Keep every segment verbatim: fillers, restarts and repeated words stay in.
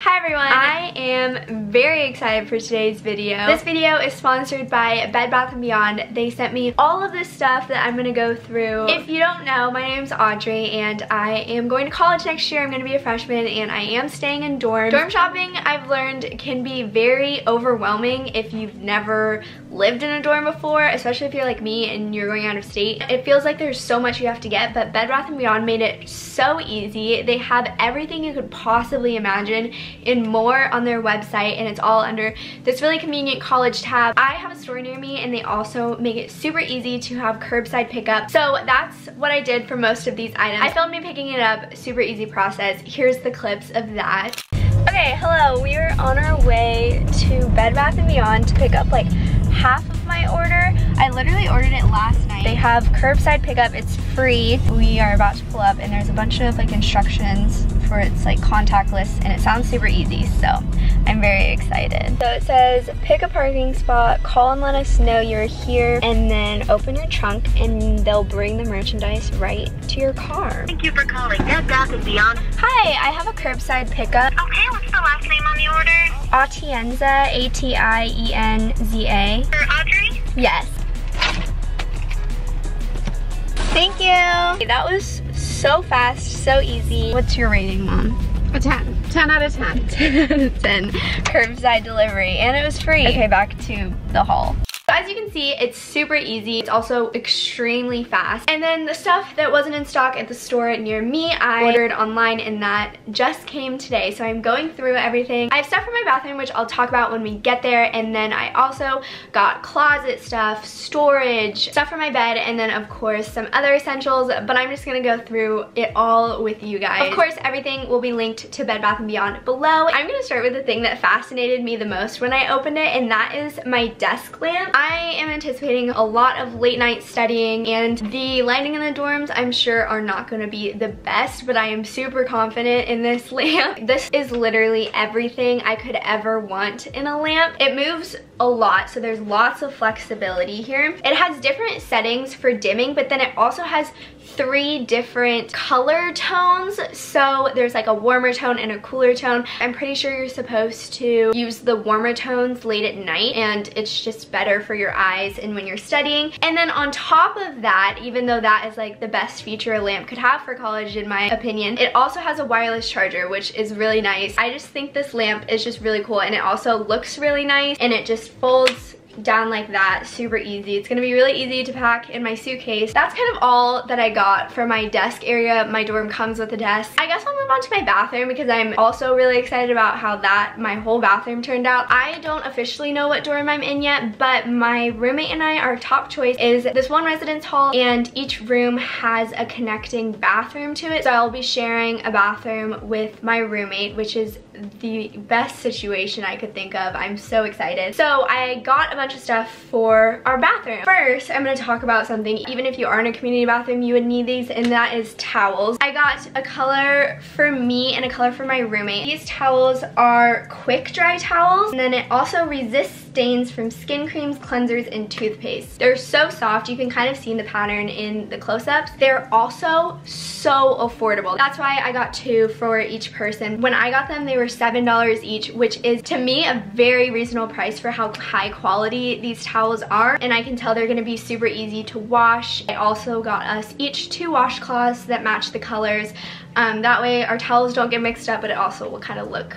Hi everyone! I am very excited for today's video. This video is sponsored by Bed Bath and Beyond. They sent me all of this stuff that I'm going to go through. If you don't know, my name's Audrey and I am going to college next year. I'm going to be a freshman and I am staying in dorms. Dorm shopping, I've learned, can be very overwhelming if you've never lived in a dorm before, especially if you're like me and you're going out of state. It feels like there's so much you have to get, but Bed Bath and Beyond made it so easy. They have everything you could possibly imagine and more on their website, and it's all under this really convenient college tab. I have a store near me and they also make it super easy to have curbside pickup. So that's what I did for most of these items. I filmed me picking it up, super easy process. Here's the clips of that. Okay, hello, we are on our way to Bed Bath and Beyond to pick up like half of my order. I literally ordered it last night. They have curbside pickup, it's free. We are about to pull up and there's a bunch of like instructions for its like contactless and it sounds super easy, so I'm very excited. So it says pick a parking spot, call and let us know you're here, and then open your trunk and they'll bring the merchandise right to your car. Thank you for calling Bed Bath and Beyond. Hi, I have a curbside pickup. Okay, what's the last name on the order? Atienza, A T I E N Z A. For Audrey? Yes. Thank you. Okay, that was so fast, so easy. What's your rating, Mom? A ten. ten out of ten. ten out of ten. Curbside delivery, and it was free. Okay, back to the haul. So as you can see, it's super easy. It's also extremely fast. And then the stuff that wasn't in stock at the store near me, I ordered online and that just came today. So I'm going through everything. I have stuff for my bathroom, which I'll talk about when we get there. And then I also got closet stuff, storage, stuff for my bed, and then of course some other essentials, but I'm just gonna go through it all with you guys. Of course, everything will be linked to Bed Bath and Beyond below. I'm gonna start with the thing that fascinated me the most when I opened it, and that is my desk lamp. I am anticipating a lot of late night studying and the lighting in the dorms I'm sure are not going to be the best, but I am super confident in this lamp. This is literally everything I could ever want in a lamp. It moves a lot, so there's lots of flexibility here. It has different settings for dimming, but then it also has three different color tones. So there's like a warmer tone and a cooler tone. I'm pretty sure you're supposed to use the warmer tones late at night and it's just better for your eyes and when you're studying. And then on top of that, even though that is like the best feature a lamp could have for college in my opinion, it also has a wireless charger, which is really nice. I just think this lamp is just really cool and it also looks really nice and it just folds down like that, super easy. It's gonna be really easy to pack in my suitcase. That's kind of all that I got for my desk area. My dorm comes with a desk. I guess I'll move on to my bathroom because I'm also really excited about how that, my whole bathroom turned out. I don't officially know what dorm I'm in yet, but my roommate and I, our top choice is this one residence hall and each room has a connecting bathroom to it. So I'll be sharing a bathroom with my roommate, which is the best situation I could think of. I'm so excited. So I got a bunch of stuff for our bathroom. First, I'm gonna talk about something, even if you are in a community bathroom, you would need these, and that is towels. I got a color for me and a color for my roommate. These towels are quick dry towels, and then it also resists stains from skin creams, cleansers, and toothpaste. They're so soft, you can kind of see the pattern in the close-ups. They're also so affordable. That's why I got two for each person. When I got them, they were seven dollars each, which is to me a very reasonable price for how high quality these towels are, and I can tell they're gonna be super easy to wash. I also got us each two washcloths that match the colors. Um, that way our towels don't get mixed up, but it also will kind of look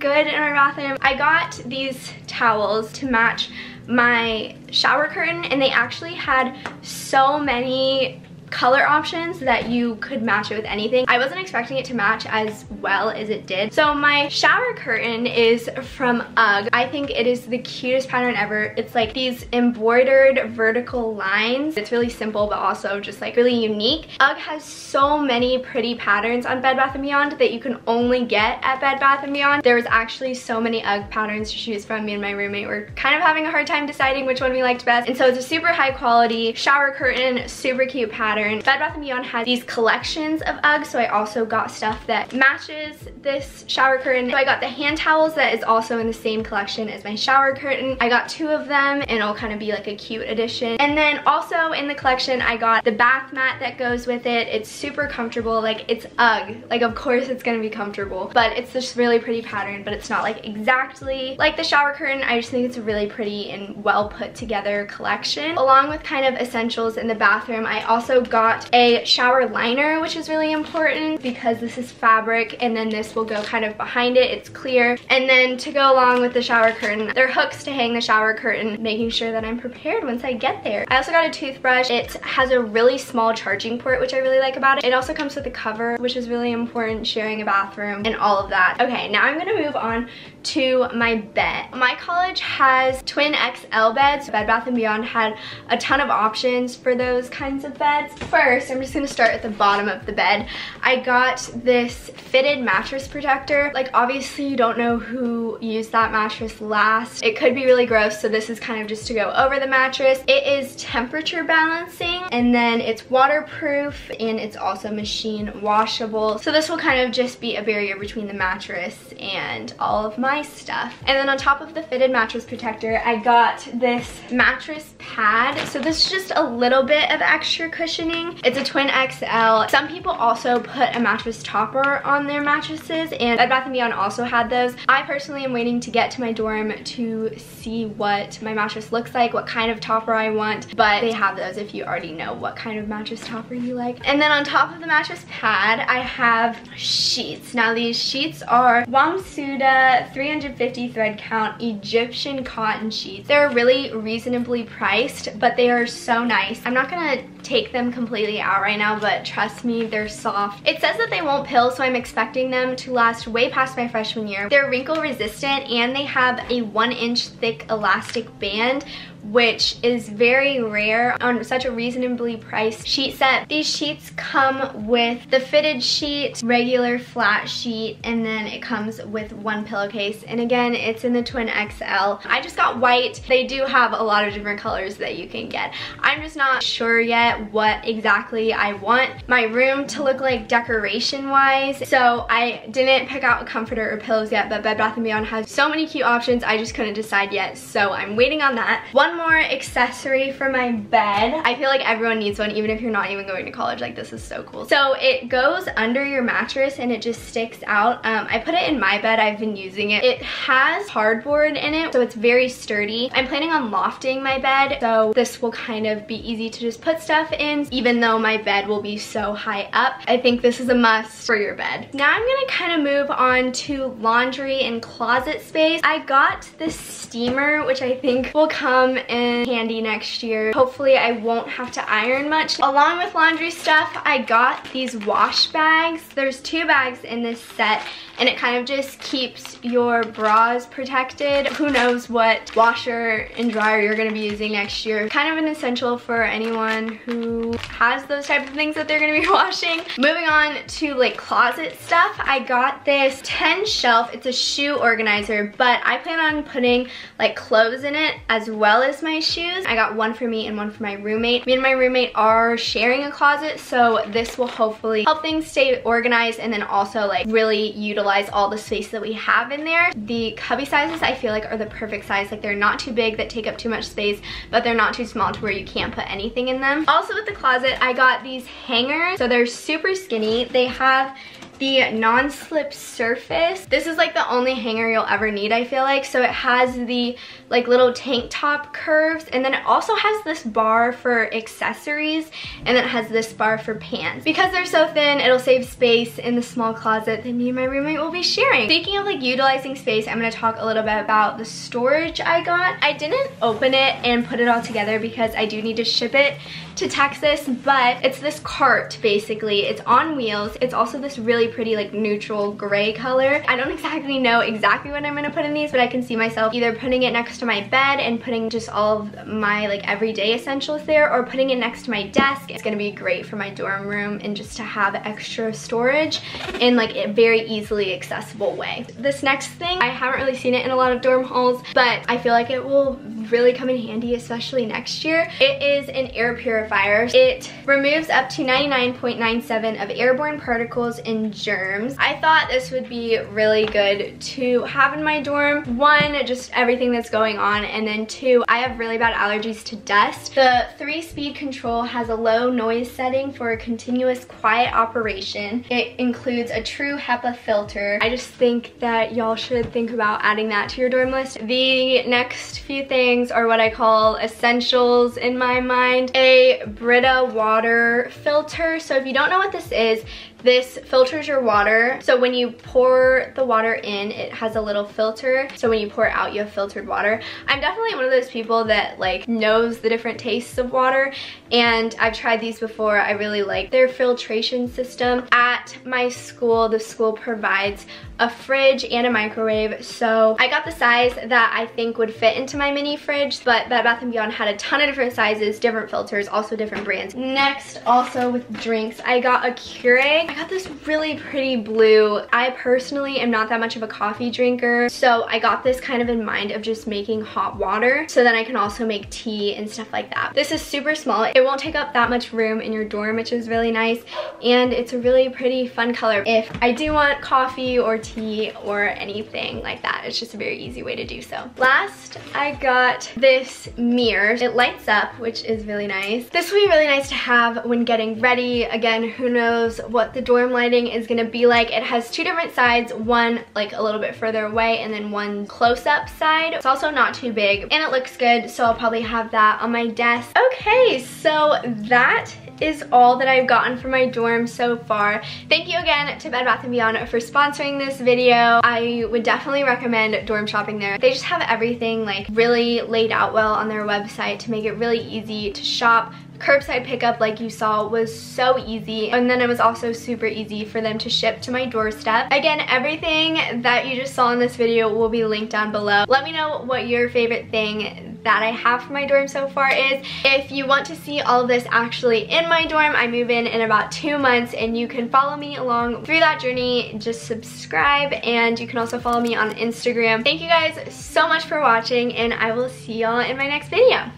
good in our bathroom. I got these towels to match my shower curtain, and they actually had so many color options that you could match it with anything. I wasn't expecting it to match as well as it did. So my shower curtain is from UGG. I think it is the cutest pattern ever. It's like these embroidered vertical lines. It's really simple but also just like really unique. UGG has so many pretty patterns on Bed Bath and Beyond that you can only get at Bed Bath and Beyond. There was actually so many UGG patterns to choose from. Me and my roommate were kind of having a hard time deciding which one we liked best, and so it's a super high quality shower curtain, super cute pattern. pattern. Bed Bath and Beyond has these collections of Uggs, so I also got stuff that matches this shower curtain. So I got the hand towels that is also in the same collection as my shower curtain. I got two of them, and it'll kind of be like a cute addition. And then also in the collection, I got the bath mat that goes with it. It's super comfortable. Like, it's Ugg. Like, of course it's gonna be comfortable, but it's this really pretty pattern, but it's not like exactly like the shower curtain. I just think it's a really pretty and well put together collection. Along with kind of essentials in the bathroom, I also got a shower liner, which is really important because this is fabric, and then this will go kind of behind it. It's clear. And then to go along with the shower curtain, there are hooks to hang the shower curtain, making sure that I'm prepared once I get there. I also got a toothbrush. It has a really small charging port, which I really like about it. It also comes with a cover, which is really important, sharing a bathroom and all of that. Okay, now I'm gonna move on to my bed. My college has twin X L beds. Bed Bath and Beyond had a ton of options for those kinds of beds. First, I'm just gonna start at the bottom of the bed. I got this fitted mattress protector. Like, obviously you don't know who used that mattress last. It could be really gross, so this is kind of just to go over the mattress. It is temperature balancing, and then it's waterproof, and it's also machine washable. So this will kind of just be a barrier between the mattress and all of my stuff. And then on top of the fitted mattress protector, I got this mattress pad. So this is just a little bit of extra cushioning. It's a twin X L. Some people also put a mattress topper on their mattresses, and Bed Bath and Beyond also had those. I personally am waiting to get to my dorm to see what my mattress looks like, what kind of topper I want, but they have those if you already know what kind of mattress topper you like. And then on top of the mattress pad, I have sheets. Now these sheets are Wamsutta three hundred fifty thread count Egyptian cotton sheets. They're really reasonably priced, but they are so nice. I'm not gonna take them completely out right now, but trust me, they're soft. It says that they won't pill, so I'm expecting them to last way past my freshman year. They're wrinkle resistant, and they have a one inch thick elastic band, which is very rare on such a reasonably priced sheet set. These sheets come with the fitted sheet, regular flat sheet, and then it comes with one pillowcase. And again, it's in the twin X L. I just got white. They do have a lot of different colors that you can get. I'm just not sure yet what exactly I want my room to look like decoration-wise, so I didn't pick out a comforter or pillows yet, but Bed Bath and Beyond has so many cute options, I just couldn't decide yet, so I'm waiting on that. One One more accessory for my bed. I feel like everyone needs one, even if you're not even going to college. Like, this is so cool. So it goes under your mattress and it just sticks out. Um, I put it in my bed. I've been using it. It has cardboard in it, so it's very sturdy. I'm planning on lofting my bed, so this will kind of be easy to just put stuff in, even though my bed will be so high up. I think this is a must for your bed. Now I'm gonna kind of move on to laundry and closet space. I got this steamer, which I think will come in handy next year. Hopefully I won't have to iron much. Along with laundry stuff, I got these wash bags. There's two bags in this set, and it kind of just keeps your bras protected. Who knows what washer and dryer you're gonna be using next year. Kind of an essential for anyone who has those type of things that they're gonna be washing. Moving on to like closet stuff, I got this ten shelf. It's a shoe organizer, but I plan on putting like clothes in it as well as my shoes. I got one for me and one for my roommate. Me and my roommate are sharing a closet, so this will hopefully help things stay organized and then also like really utilize all the space that we have in there. The cubby sizes I feel like are the perfect size. Like, they're not too big that take up too much space, but they're not too small to where you can't put anything in them. Also with the closet, I got these hangers. So they're super skinny. They have the non-slip surface. This is like the only hanger you'll ever need, I feel like. So it has the like little tank top curves, and then it also has this bar for accessories, and then it has this bar for pants. Because they're so thin, it'll save space in the small closet that me and my roommate will be sharing. Speaking of like utilizing space, I'm gonna talk a little bit about the storage I got. I didn't open it and put it all together because I do need to ship it to Texas, but it's this cart basically. It's on wheels. It's also this really pretty like neutral gray color. I don't exactly know exactly what I'm gonna put in these, but I can see myself either putting it next to my bed and putting just all of my like everyday essentials there, or putting it next to my desk. It's gonna be great for my dorm room and just to have extra storage in like a very easily accessible way. This next thing, I haven't really seen it in a lot of dorm halls, but I feel like it will really come in handy, especially next year. It is an air purifier. It removes up to ninety-nine point nine seven percent of airborne particles and germs. I thought this would be really good to have in my dorm. One, just everything that's going on, and then two, I have really bad allergies to dust. The three-speed control has a low noise setting for a continuous quiet operation. It includes a true HEPA filter. I just think that y'all should think about adding that to your dorm list. The next few things are what I call essentials in my mind. A Brita water filter. So if you don't know what this is, this filters your water. So when you pour the water in, it has a little filter. So when you pour it out, you have filtered water. I'm definitely one of those people that like knows the different tastes of water, and I've tried these before. I really like their filtration system. At my school, the school provides a fridge and a microwave, so I got the size that I think would fit into my mini fridge, but Bed Bath and Beyond had a ton of different sizes, different filters, also different brands. Next, also with drinks, I got a Keurig. I got this really pretty blue. I personally am not that much of a coffee drinker, so I got this kind of in mind of just making hot water, so then I can also make tea and stuff like that. This is super small. It won't take up that much room in your dorm, which is really nice, and it's a really pretty fun color. If I do want coffee or tea tea or anything like that, it's just a very easy way to do so. Last, I got this mirror. It lights up, which is really nice. This would be really nice to have when getting ready. Again, who knows what the dorm lighting is gonna be like. It has two different sides, one like a little bit further away and then one close-up side. It's also not too big and it looks good, so I'll probably have that on my desk. Okay, so that is all that I've gotten from my dorm so far. Thank you again to Bed Bath and Beyond for sponsoring this video. I would definitely recommend dorm shopping there. They just have everything like really laid out well on their website to make it really easy to shop. Curbside pickup, like you saw, was so easy, and then it was also super easy for them to ship to my doorstep. Again, everything that you just saw in this video will be linked down below. Let me know what your favorite thing that I have for my dorm so far is. If you want to see all of this actually in my dorm, I move in in about two months and you can follow me along through that journey. Just subscribe, and you can also follow me on Instagram. Thank you guys so much for watching, and I will see y'all in my next video.